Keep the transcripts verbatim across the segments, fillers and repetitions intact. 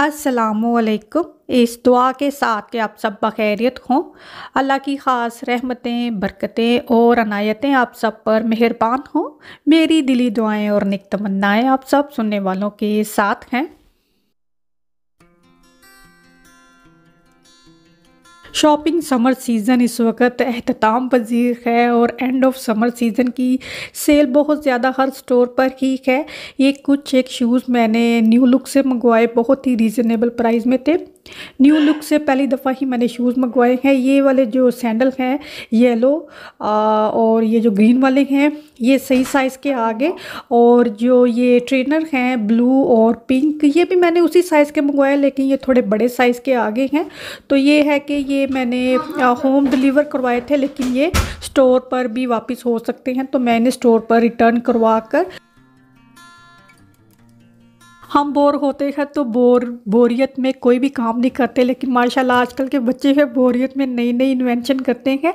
अस्सलामुअलैकुम। इस दुआ के साथ कि आप सब बखैरियत हों, अल्लाह की ख़ास रहमतें, बरकतें और अनायतें आप सब पर मेहरबान हों। मेरी दिली दुआएं और नेक तमन्नाएं आप सब सुनने वालों के साथ हैं। शॉपिंग समर सीज़न इस वक्त अख्ताम पजीर है और एंड ऑफ समर सीज़न की सेल बहुत ज़्यादा हर स्टोर पर ही है। ये कुछ एक शूज़ मैंने न्यू लुक से मंगवाए, बहुत ही रीज़नेबल प्राइस में थे। न्यू लुक से पहली दफ़ा ही मैंने शूज़ मंगवाए हैं। ये वाले जो सैंडल हैं येलो और ये जो ग्रीन वाले हैं ये सही साइज़ के आ गए, और जो ये ट्रेनर हैं ब्लू और पिंक ये भी मैंने उसी साइज़ के मंगवाए, लेकिन ये थोड़े बड़े साइज़ के आ गए हैं। तो ये है कि ये मैंने होम डिलीवर करवाए थे, लेकिन ये स्टोर पर भी वापस हो सकते हैं, तो मैंने स्टोर पर रिटर्न करवा कर हम बोर होते हैं तो बोर बोरियत में कोई भी काम नहीं करते, लेकिन माशाल्लाह आजकल के बच्चे हैं बोरियत में नई नई इन्वेंशन करते हैं।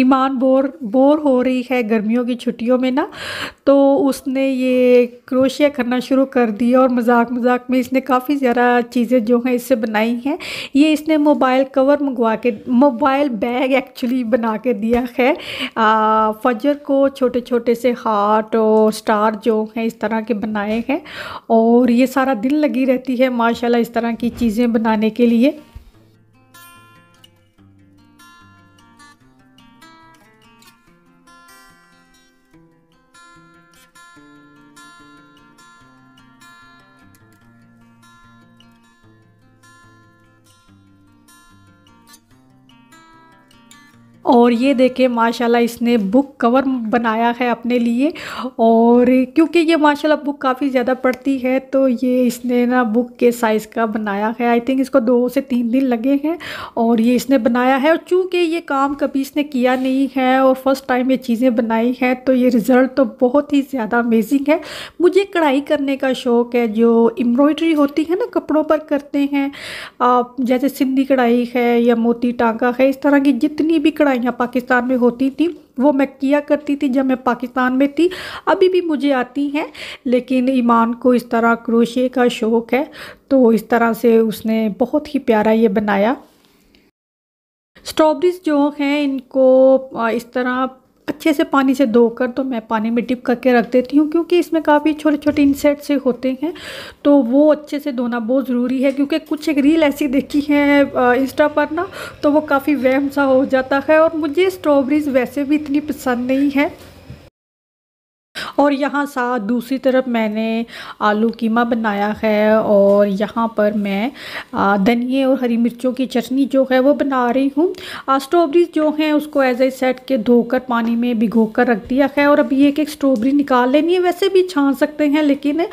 ईमान बोर बोर हो रही है गर्मियों की छुट्टियों में ना, तो उसने ये क्रोशिया करना शुरू कर दिया और मजाक मजाक में इसने काफ़ी ज़्यादा चीज़ें जो हैं इससे बनाई हैं। ये इसने मोबाइल कवर मंगवा के मोबाइल बैग एक्चुअली बना के दिया है। आ, फजर को छोटे छोटे से हार्ट और स्टार जो हैं इस तरह के बनाए हैं, और ये सारा दिन लगी रहती है माशाल्लाह इस तरह की चीज़ें बनाने के लिए। और ये देखें माशाल्लाह इसने बुक कवर बनाया है अपने लिए, और क्योंकि ये माशाल्लाह बुक काफ़ी ज़्यादा पड़ती है तो ये इसने ना बुक के साइज़ का बनाया है। आई थिंक इसको दो से तीन दिन लगे हैं और ये इसने बनाया है, और चूँकि ये काम कभी इसने किया नहीं है और फर्स्ट टाइम ये चीज़ें बनाई हैं तो ये रिज़ल्ट तो बहुत ही ज़्यादा अमेजिंग है। मुझे कढ़ाई करने का शौक़ है, जो एम्ब्रॉयड्री होती है ना कपड़ों पर करते हैं आप, जैसे सिंधी कढ़ाई है या मोती टाँका है, इस तरह की जितनी भी कढ़ाई यहाँ पाकिस्तान में होती थी वो मैं किया करती थी जब मैं पाकिस्तान में थी। अभी भी मुझे आती हैं, लेकिन ईमान को इस तरह क्रोशे का शौक़ है तो इस तरह से उसने बहुत ही प्यारा ये बनाया। स्ट्रॉबेरीज जो हैं इनको इस तरह अच्छे से पानी से धोकर तो मैं पानी में डिप करके रख देती हूँ, क्योंकि इसमें काफ़ी छोटे छोटे इंसेक्ट्स से होते हैं तो वो अच्छे से धोना बहुत ज़रूरी है। क्योंकि कुछ एक रील ऐसी देखी है इंस्टा पर ना, तो वो काफ़ी वहम सा हो जाता है, और मुझे स्ट्रॉबेरीज़ वैसे भी इतनी पसंद नहीं है। और यहाँ साथ दूसरी तरफ मैंने आलू कीमा बनाया है, और यहाँ पर मैं धनिए और हरी मिर्चों की चटनी जो है वो बना रही हूँ। स्ट्रॉबेरीज जो हैं उसको एज ए सेट के धोकर पानी में भिगो कर रख दिया है, और अभी एक एक स्ट्रॉबेरी निकाल लेनी है। वैसे भी छान सकते हैं, लेकिन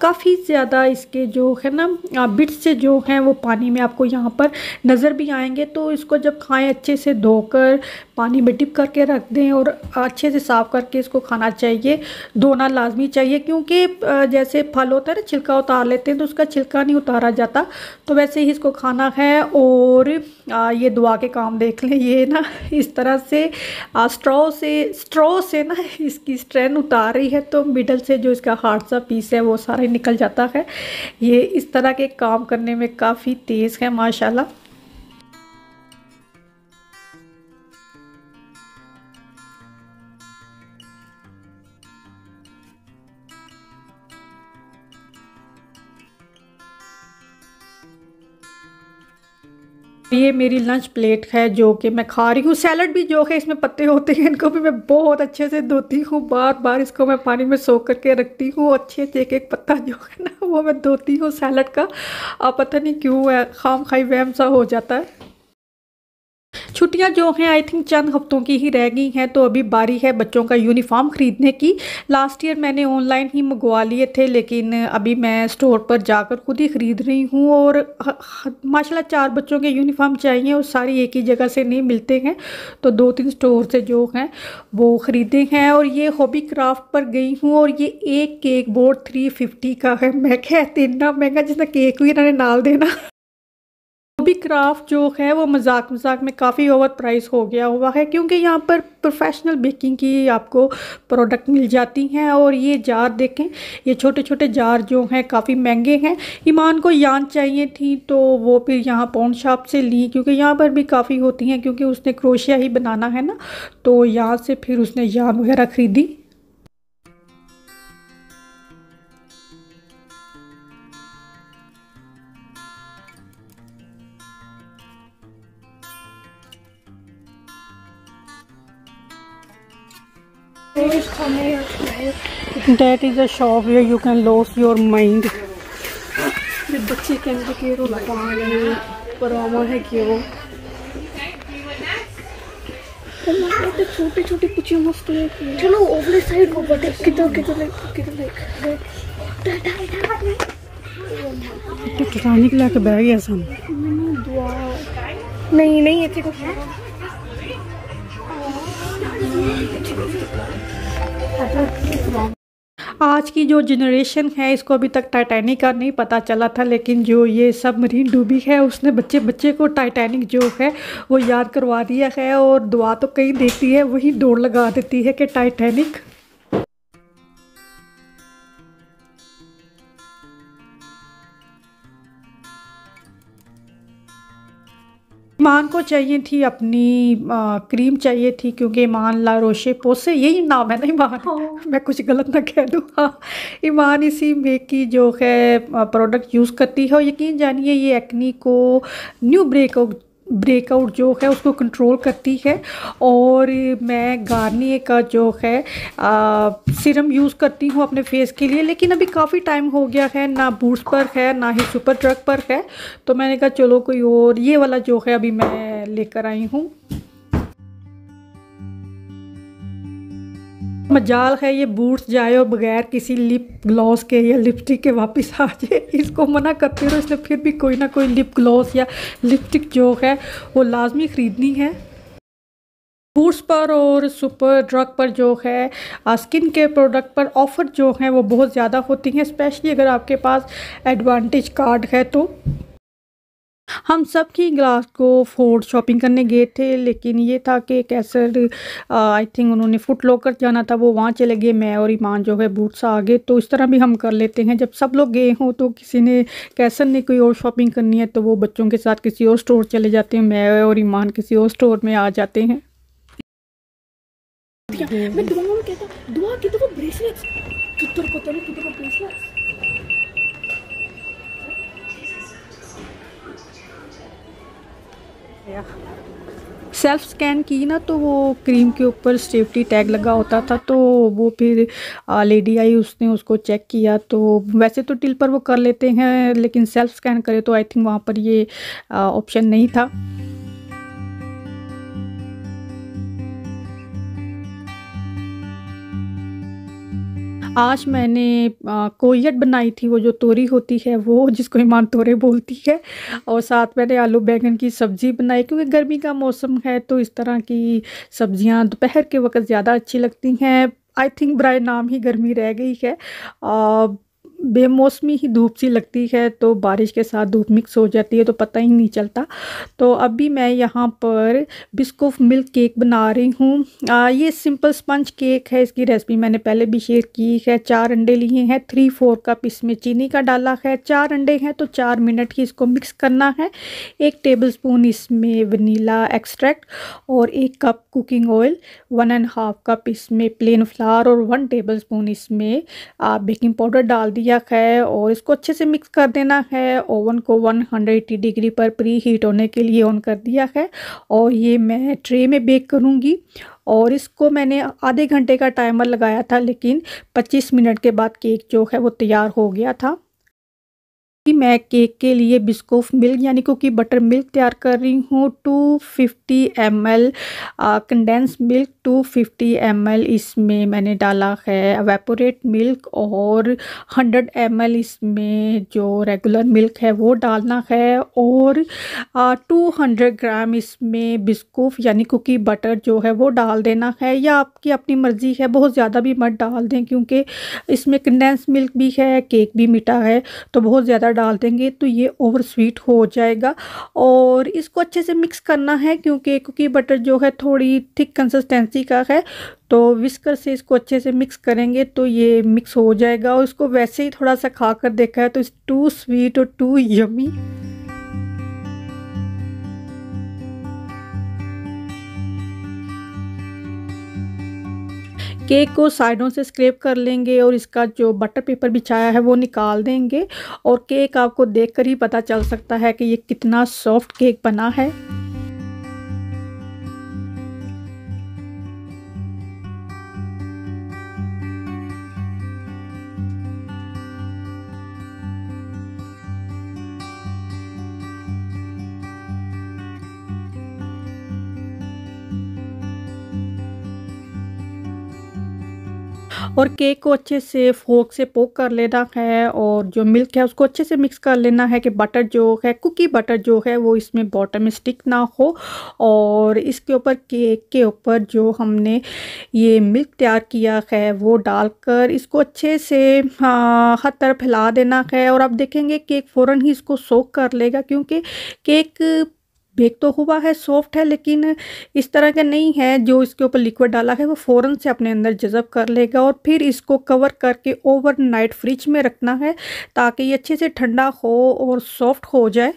काफ़ी ज़्यादा इसके जो है ना बिट्स से जो हैं वो पानी में आपको यहाँ पर नज़र भी आएंगे, तो इसको जब खाएँ अच्छे से धोकर पानी में डिप करके रख दें और अच्छे से साफ़ करके इसको खाना चाहिए। धोना लाजमी चाहिए, क्योंकि जैसे फल होता है ना छिलका उतार लेते हैं तो उसका छिलका नहीं उतारा जाता, तो वैसे ही इसको खाना है। और ये दुआ के काम देख लें, ये ना इस तरह से स्ट्रॉ से स्ट्रॉ से ना इसकी स्ट्रेन उतार रही है, तो मिडल से जो इसका हार्ड सा पीस है वो सारा निकल जाता है। ये इस तरह के काम करने में काफ़ी तेज़ है माशाल्लाह। ये मेरी लंच प्लेट है जो कि मैं खा रही हूँ। सैलड भी जो है इसमें पत्ते होते हैं, इनको भी मैं बहुत अच्छे से धोती हूँ, बार बार इसको मैं पानी में सो करके रखती हूँ। अच्छे से एक एक पत्ता जो है ना वो मैं धोती हूँ सैलड का। आप पता नहीं क्यों है खाम खाई वहम सा हो जाता है। छुट्टियां जो हैं आई थिंक चंद हफ्तों की ही रह गई हैं, तो अभी बारी है बच्चों का यूनिफॉर्म ख़रीदने की। लास्ट ईयर मैंने ऑनलाइन ही मंगवा लिए थे, लेकिन अभी मैं स्टोर पर जाकर खुद ही ख़रीद रही हूँ। और माशाल्लाह चार बच्चों के यूनिफॉर्म चाहिए और सारी एक ही जगह से नहीं मिलते हैं, तो दो तीन स्टोर से जो हैं वो ख़रीदे हैं। और ये हॉबी क्राफ्ट पर गई हूँ, और ये एक केक बोर्ड थ्री फिफ्टी का है। मैं कहती इतना महंगा जितना केक भी इन्होंने नाल देना, हॉबी क्राफ्ट जो है वो मजाक मजाक में काफ़ी ओवर प्राइस हो गया हुआ है, क्योंकि यहाँ पर प्रोफेशनल बेकिंग की आपको प्रोडक्ट मिल जाती हैं। और ये जार देखें, ये छोटे छोटे जार जो हैं काफ़ी महंगे हैं। ईमान को यान चाहिए थी तो वो फिर यहाँ पॉन्ड शॉप से ली, क्योंकि यहाँ पर भी काफ़ी होती हैं, क्योंकि उसने क्रोशिया ही बनाना है ना, तो यहाँ से फिर उसने यान वगैरह ख़रीदी। That is a shop where you can lose your mind. ये बच्चे कैमरे के रोल परवामा है कि वो छोटे छोटे कुछ मस्त है। चलो ओवली साइड को बटे किधर किधर किधर तो टाइटानिक लाके बैग है सन। नहीं नहीं ऐसे कुछ आज की जो जनरेशन है इसको अभी तक टाइटैनिक का नहीं पता चला था, लेकिन जो ये सबमरीन डूबी है उसने बच्चे बच्चे को टाइटैनिक जो है वो याद करवा दिया है। और दुआ तो कहीं देती है, वही दौड़ लगा देती है कि टाइटैनिक। ईमान को चाहिए थी अपनी आ, क्रीम चाहिए थी, क्योंकि ईमान ला रोशे पोसे, यही नाम है ना ईमान, मैं कुछ गलत ना कह दूँ। हाँ, ईमान इसी मेक की जो है प्रोडक्ट यूज़ करती है, और यकीन जानिए ये एक्नी को, न्यू ब्रेक ब्रेकआउट जो है उसको कंट्रोल करती है। और मैं गार्नियर का जो है आ, सीरम यूज़ करती हूँ अपने फेस के लिए, लेकिन अभी काफ़ी टाइम हो गया है, ना बूट्स पर है ना ही सुपर ड्रग पर है, तो मैंने कहा चलो कोई और, ये वाला जो है अभी मैं लेकर आई हूँ। मजाल है ये बूट्स जाए और बगैर किसी लिप ग्लॉस के या लिपस्टिक के वापस आ जाए, इसको मना करते रहो, इसलिए फिर भी कोई ना कोई लिप ग्लॉस या लिपस्टिक जो है वो लाजमी ख़रीदनी है। बूट्स पर और सुपर ड्रग पर जो है स्किन केयर प्रोडक्ट पर ऑफ़र जो हैं वो बहुत ज़्यादा होती हैं, स्पेशली अगर आपके पास एडवांटेज कार्ड है तो। हम सब की ग्लास को फोर्ड शॉपिंग करने गए थे, लेकिन ये था कि कैसर आई थिंक उन्होंने फुट लॉकर जाना था, वो वहाँ चले गए, मैं और ईमान जो है बूट्स आ गए। तो इस तरह भी हम कर लेते हैं, जब सब लोग गए हों तो किसी ने, कैसर ने कोई और शॉपिंग करनी है तो वो बच्चों के साथ किसी और स्टोर चले जाते हैं, मैं और ईमान किसी और स्टोर में आ जाते हैं। मैं दुआ में कहता, दुआ की तो वो ब्रेसलेट्स, तुतर को तो नहीं, तुतर को ब्रेसलेट्स। सेल्फ स्कैन की ना तो वो क्रीम के ऊपर सेफ्टी टैग लगा होता था, तो वो फिर लेडी आई, उसने उसको चेक किया, तो वैसे तो टिल पर वो कर लेते हैं, लेकिन सेल्फ स्कैन करे तो आई थिंक वहाँ पर ये ऑप्शन नहीं था। आज मैंने कोयट बनाई थी, वो जो तोरी होती है वो, जिसको ईमान तोरे बोलती है, और साथ मैंने आलू बैंगन की सब्ज़ी बनाई, क्योंकि गर्मी का मौसम है तो इस तरह की सब्ज़ियां दोपहर के वक्त ज़्यादा अच्छी लगती हैं। आई थिंक बराए नाम ही गर्मी रह गई है, बेमौसमी ही धूप सी लगती है, तो बारिश के साथ धूप मिक्स हो जाती है तो पता ही नहीं चलता। तो अभी मैं यहाँ पर बिस्कॉफ मिल्क केक बना रही हूँ। ये सिंपल स्पंज केक है, इसकी रेसिपी मैंने पहले भी शेयर की है। चार अंडे लिए हैं, थ्री फोर कप इसमें चीनी का डाला है। चार अंडे हैं तो चार मिनट ही इसको मिक्स करना है। एक टेबल स्पून इसमें वनीला एक्सट्रैक्ट और एक cup cooking oil, one and half cup इसमें प्लेन फ्लावर और वन टेबल स्पून इसमें बेकिंग पाउडर डाल दिया है, और इसको अच्छे से मिक्स कर देना है। ओवन को एक सौ अस्सी डिग्री पर प्री हीट होने के लिए ऑन कर दिया है, और ये मैं ट्रे में बेक करूँगी। और इसको मैंने आधे घंटे का टाइमर लगाया था, लेकिन पच्चीस मिनट के बाद केक जो है वो तैयार हो गया था। मैं केक के लिए बिस्कॉफ मिल्क यानी कुकी बटर मिल्क तैयार कर रही हूँ। Two fifty M L condense milk, two fifty M L इसमें मैंने डाला है एवेपोरेट मिल्क, और हंड्रेड एम एल इसमें जो रेगुलर मिल्क है वो डालना है, और आ, टू हंड्रेड ग्राम इसमें बिस्कॉफ यानी कुकी बटर जो है वो डाल देना है, या आपकी अपनी मर्ज़ी है, बहुत ज़्यादा भी मत डाल दें, क्योंकि इसमें कंडेंस मिल्क भी है, केक भी मीठा है, तो बहुत ज़्यादा डाल देंगे तो ये ओवर स्वीट हो जाएगा। और इसको अच्छे से मिक्स करना है क्योंकि कुकी बटर जो है थोड़ी थिक कंसिस्टेंसी का है, तो विस्कर से इसको अच्छे से मिक्स करेंगे तो ये मिक्स हो जाएगा। और इसको वैसे ही थोड़ा सा खा कर देखा है तो इट्स टू स्वीट और टू यमी। केक को साइडों से स्क्रैप कर लेंगे और इसका जो बटर पेपर बिछाया है वो निकाल देंगे और केक आपको देखकर ही पता चल सकता है कि ये कितना सॉफ्ट केक बना है। और केक को अच्छे से फोक से पोक कर लेना है और जो मिल्क है उसको अच्छे से मिक्स कर लेना है कि बटर जो है, कुकी बटर जो है वो इसमें बॉटम में स्टिक ना हो। और इसके ऊपर केक के ऊपर जो हमने ये मिल्क तैयार किया है वो डालकर इसको अच्छे से हाँ हर तरफ फैला देना है। और आप देखेंगे केक फ़ौरन ही इसको सोक कर लेगा क्योंकि केक बेक तो हुआ है, सॉफ्ट है, लेकिन इस तरह का नहीं है जो इसके ऊपर लिक्विड डाला है वो फ़ौरन से अपने अंदर जज़ब कर लेगा। और फिर इसको कवर करके ओवरनाइट फ्रिज में रखना है ताकि ये अच्छे से ठंडा हो और सॉफ्ट हो जाए।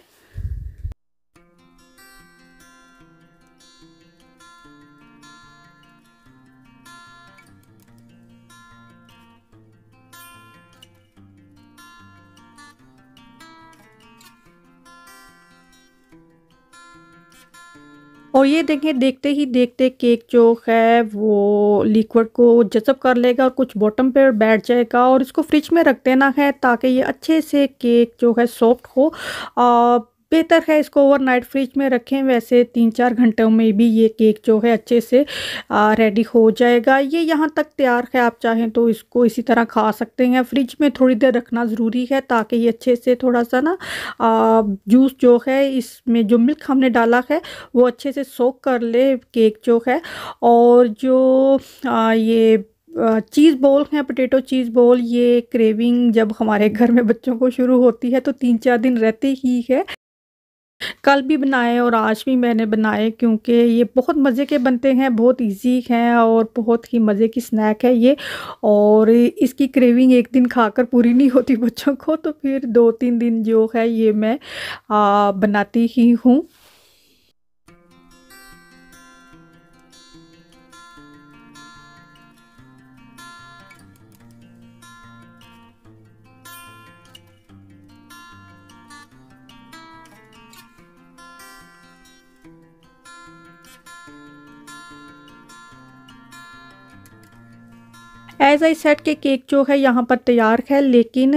और ये देखें देखते ही देखते केक जो है वो लिक्विड को जज़ब कर लेगा और कुछ बॉटम पे बैठ जाएगा। और इसको फ्रिज में रख देना है ताकि ये अच्छे से केक जो है सॉफ्ट हो। आ, बेहतर है इसको ओवरनाइट फ्रिज में रखें, वैसे तीन चार घंटों में भी ये केक जो है अच्छे से आ, रेडी हो जाएगा। ये यहाँ तक तैयार है, आप चाहें तो इसको इसी तरह खा सकते हैं। फ्रिज में थोड़ी देर रखना ज़रूरी है ताकि ये अच्छे से थोड़ा सा ना आ, जूस जो है इसमें जो मिल्क हमने डाला है वो अच्छे से सोक कर ले केक जो है। और जो आ, ये चीज़ बॉल हैं, पोटैटो चीज़ बॉल, ये क्रेविंग जब हमारे घर में बच्चों को शुरू होती है तो तीन चार दिन रहती ही है। कल भी बनाए और आज भी मैंने बनाए क्योंकि ये बहुत मज़े के बनते हैं, बहुत इजी हैं और बहुत ही मज़े की स्नैक है ये। और इसकी क्रेविंग एक दिन खाकर पूरी नहीं होती बच्चों को, तो फिर दो तीन दिन जो है ये मैं आ, बनाती ही हूँ। एज आई सेट के केक जो है यहाँ पर तैयार है, लेकिन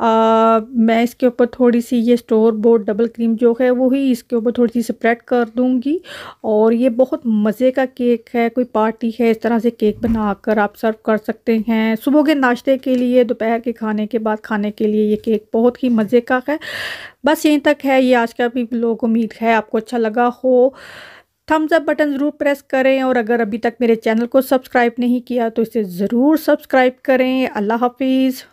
आ, मैं इसके ऊपर थोड़ी सी ये स्टोर बोर्ड डबल क्रीम जो है वो ही इसके ऊपर थोड़ी सी स्प्रेड कर दूँगी। और ये बहुत मज़े का केक है, कोई पार्टी है इस तरह से केक बनाकर आप सर्व कर सकते हैं। सुबह के नाश्ते के लिए, दोपहर के खाने के बाद खाने के लिए ये केक बहुत ही मज़े का है। बस यहीं तक है ये आज का भी व्लॉग। उम्मीद है आपको अच्छा लगा हो। थम्स अप बटन ज़रूर प्रेस करें और अगर अभी तक मेरे चैनल को सब्सक्राइब नहीं किया तो इसे ज़रूर सब्सक्राइब करें। अल्लाह हाफिज़।